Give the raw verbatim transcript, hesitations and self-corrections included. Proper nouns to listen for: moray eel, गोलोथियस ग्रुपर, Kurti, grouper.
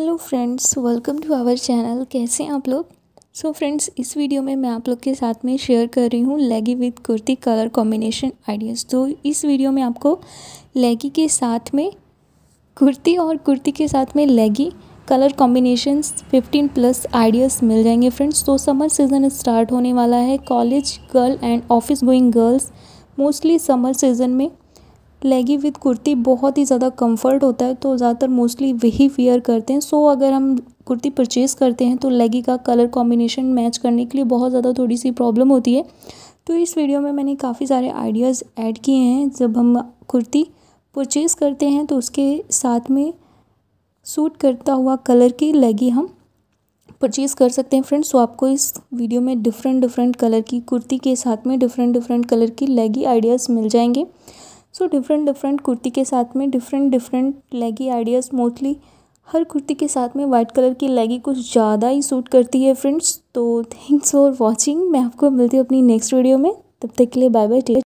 Hello friends, welcome to our channel. कैसे हैं आप लोग? सो so फ्रेंड्स, इस वीडियो में मैं आप लोग के साथ में शेयर कर रही हूँ लेगी with kurti colour combination ideas. तो इस वीडियो में आपको लेगी के साथ में कुर्ती और कुर्ती के साथ में लेगी colour combination fifteen plus ideas मिल जाएंगे फ्रेंड्स। तो समर सीज़न स्टार्ट होने वाला है। College girl and office going girls mostly summer season में लेगी विद कुर्ती बहुत ही ज़्यादा कंफर्ट होता है, तो ज़्यादातर मोस्टली वही वेयर करते हैं। सो so, अगर हम कुर्ती परचेज़ करते हैं तो लेगी का कलर कॉम्बिनेशन मैच करने के लिए बहुत ज़्यादा थोड़ी सी प्रॉब्लम होती है। तो इस वीडियो में मैंने काफ़ी सारे आइडियाज़ ऐड किए हैं। जब हम कुर्ती परचेज़ करते हैं तो उसके साथ में सूट करता हुआ कलर की लेगी हम परचेज़ कर सकते हैं फ्रेंड्स। तो आपको इस वीडियो में डिफरेंट डिफरेंट कलर की कुर्ती के साथ में डिफरेंट डिफरेंट कलर की लेगी आइडियाज़ मिल जाएंगे। सो डिफरेंट डिफरेंट कुर्ती के साथ में डिफरेंट डिफरेंट लेगी आइडियाज़। मोस्टली हर कुर्ती के साथ में वाइट कलर की लेगी कुछ ज़्यादा ही सूट करती है फ्रेंड्स। तो थैंक्स फॉर वॉचिंग। मैं आपको मिलती हूँ अपनी नेक्स्ट वीडियो में। तब तक के लिए बाय बाय।